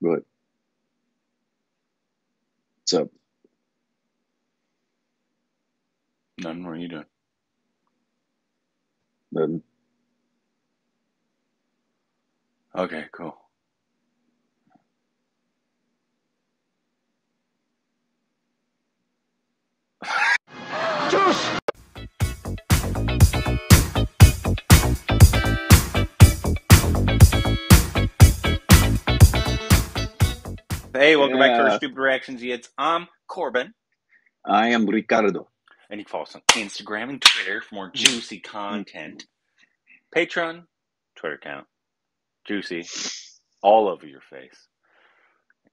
But what's up? Nothing. What are you doing? Nothing. Okay, cool. Just hey, welcome back to our Stupid Reactions. It's I'm Corbin. I am Ricardo. And you can follow us on Instagram and Twitter for more juicy content. Patreon, Twitter account, juicy, all over your face,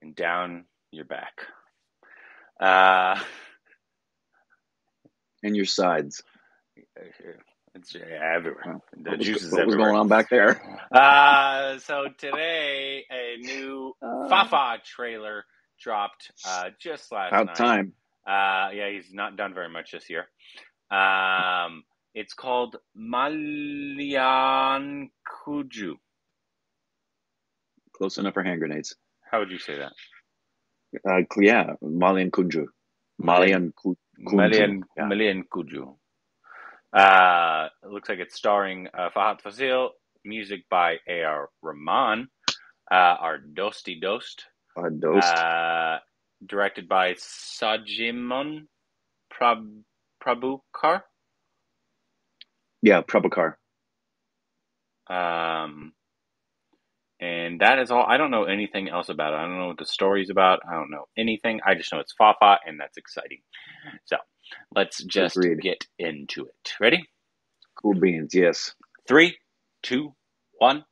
and down your back. And your sides. It's everywhere. The juice is everywhere. What was going on back there? So today, a new Fafahd trailer dropped just last night. About time. Yeah, he's not done very much this year. It's called Malayankunju. Close enough for hand grenades. How would you say that? Yeah, Malayankunju. Malayankunju. It looks like it's starring Fahadh Faasil, music by A.R. Rahman, our Dosti Dost. Our Dost. Directed by Sajimon Prabhakar. Yeah, Prabhakar. And that is all. I don't know anything else about it. I don't know what the story's about. I don't know anything. I just know it's Fafahd, and that's exciting. So let's just get into it. Ready? Cool beans, yes. 3, 2, 1.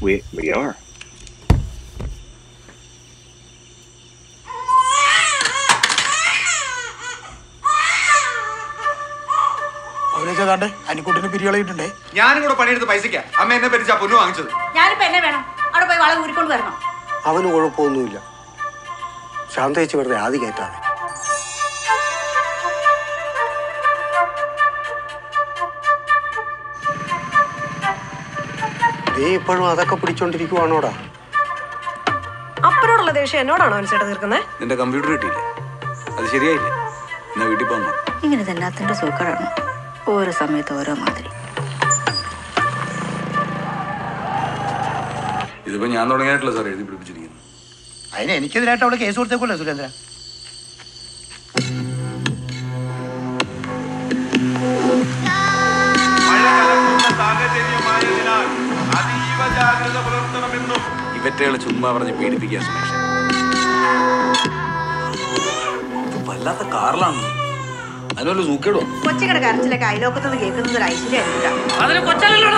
We are. I couldn't be related today. Yan would have painted the bicycle. I made a better job. No answer. Yan Penavana, out of my would come. I will go to Poluja. Shantage were the alligator. They put another couple of children to you on order. Upper they share not on Saturday. In the computer, I'll see it. No, we depend on. Even if nothing to so current. Or some with our mother. Is when you are not an atlas already, the Brigadier. I didn't kill that out of case or the Gulas. If I tell Chuma or the PDP gas mission, I love the Carlam. I don't know what's going on. What's going on? Like I look at the gate of the rice. I don't know what's going on.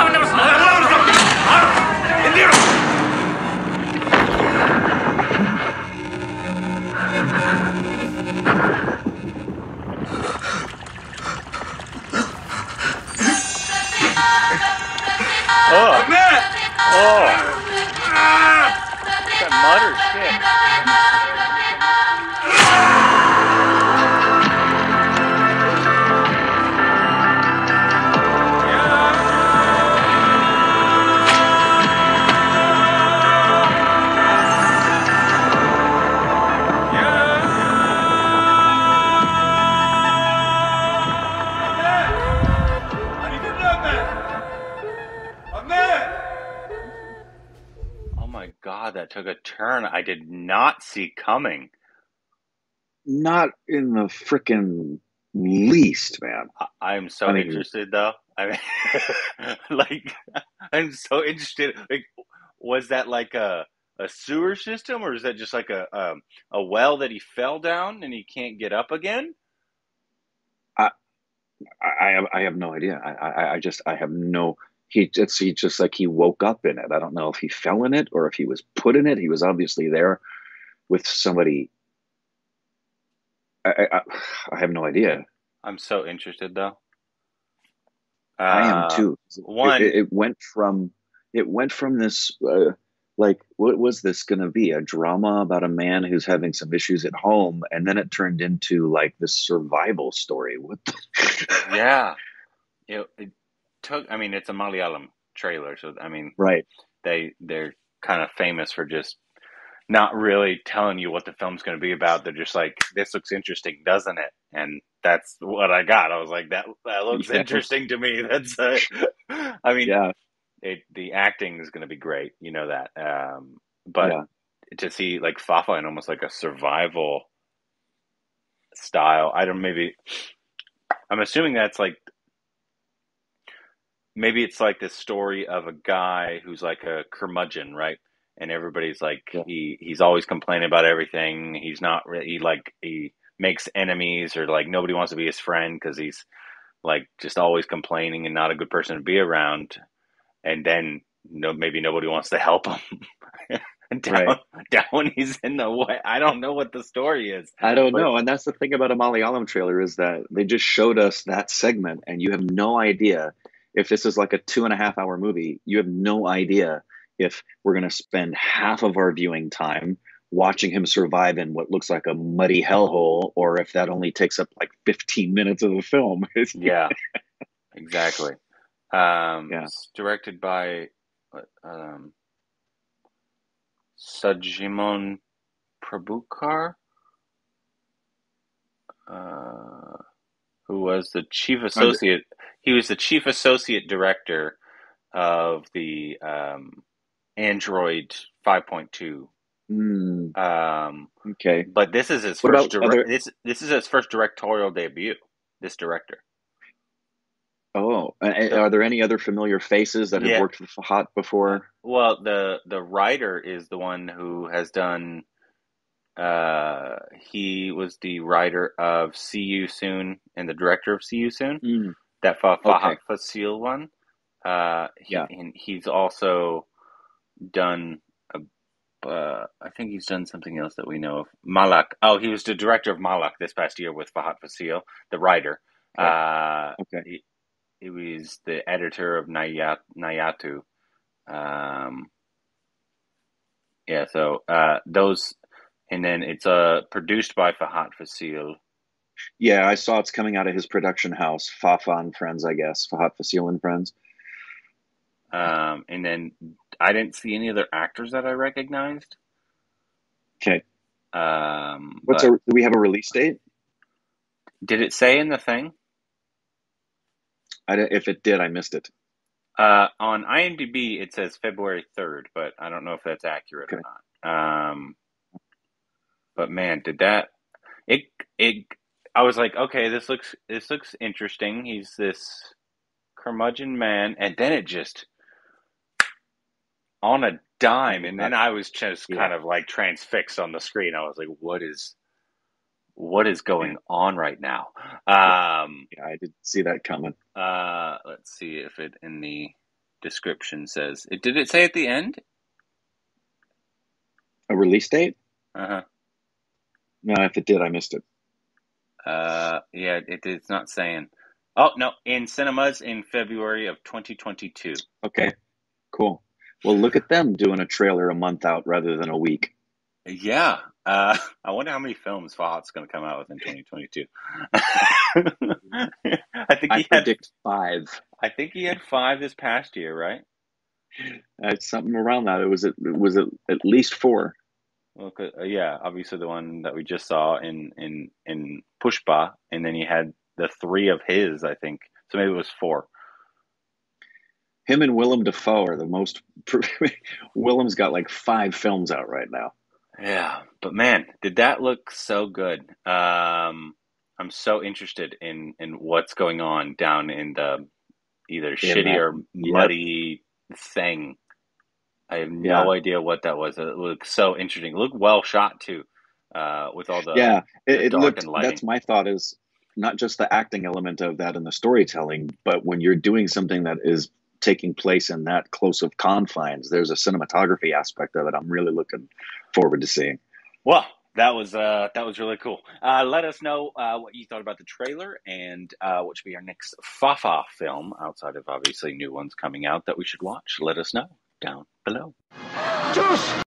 That took a turn I did not see coming. Not in the freaking least, man. I'm so interested, though. I mean, like, I'm so interested. Like, was that like a sewer system, or is that just like a well that he fell down and he can't get up again? I have no idea. I have no. He just like he woke up in it. I don't know if he fell in it or if he was put in it. He was obviously there with somebody. I have no idea. I'm so interested though. I am too. One, it went from this like what was this going to be, a drama about a man who's having some issues at home, and then it turned into like this survival story. What? The yeah. It, I mean, it's a Malayalam trailer. So, I mean, right. They're kind of famous for just not really telling you what the film's going to be about. They're just like, this looks interesting, doesn't it? And that's what I got. I was like, that looks interesting to me. That's, I mean, yeah. The acting is going to be great. You know that. But yeah. To see like Fafan in almost like a survival style, I'm assuming that's like, maybe it's like this story of a guy who's like a curmudgeon, right? And everybody's like, yeah. he's always complaining about everything. He's not really, he makes enemies, or like nobody wants to be his friend because he's like just always complaining and not a good person to be around. And then maybe nobody wants to help him. Down he's in the way. I don't know what the story is. I don't know. And that's the thing about a Malayalam trailer, is that they just showed us that segment and you have no idea if this is like a 2.5 hour movie. You have no idea if we're going to spend half of our viewing time watching him survive in what looks like a muddy hellhole, or if that only takes up like 15 minutes of the film. Yeah, exactly. It's directed by Sajimon Prabhakar, who was the chief associate. He was the chief associate director of the Android 5.2. Okay, but this is his first this is his first directorial debut. This director. Oh, are there any other familiar faces that have worked with Fahadh before? Well, the writer is the one who has done. He was the writer of See You Soon and the director of See You Soon. That Fahadh Faasil one. And he's also done. I think he's done something else that we know of. Malak. Oh, he was the director of Malak this past year with Fahadh Faasil, the writer. Okay. He was the editor of Nayattu. Those, and then it's produced by Fahadh Faasil. Yeah, I saw it's coming out of his production house, Fafan Friends, I guess. Fahadh Faasil and Friends. And then I didn't see any other actors that I recognized. Okay. Do we have a release date? Did it say in the thing? If it did, I missed it. On IMDb, it says February 3rd, but I don't know if that's accurate or not. But man, I was like, okay, this looks interesting. He's this curmudgeon man, and then it just on a dime, and then I was just kind of like transfixed on the screen. I was like, what is going on right now? I didn't see that coming. Let's see if it in the description says it. Did it say at the end a release date? No, if it did, I missed it. It's not saying. Oh no, in cinemas in February of 2022. Okay, cool. Well, look at them doing a trailer a month out rather than a week. Yeah. I wonder how many films Fahadh's going to come out with in 2022. I predict 5. I think he had 5 this past year, right? Something around that. It was at least 4. Well, obviously the one that we just saw in Pushpa, and then he had the 3 of his, I think. So maybe it was 4. Him and Willem Dafoe are the most... Willem's got like 5 films out right now. Yeah, but man, did that look so good. I'm so interested in what's going on down in the shitty or muddy thing. I have no idea what that was. It looked so interesting. It looked well shot too, with all the dark and lighting. That's my thought, is not just the acting element of that and the storytelling, but when you're doing something that is taking place in that close of confines, there's a cinematography aspect of it I'm really looking forward to seeing. Well, that was really cool. Let us know what you thought about the trailer, and what should be our next Fafah film, outside of obviously new ones coming out that we should watch. Let us know down below. Juice!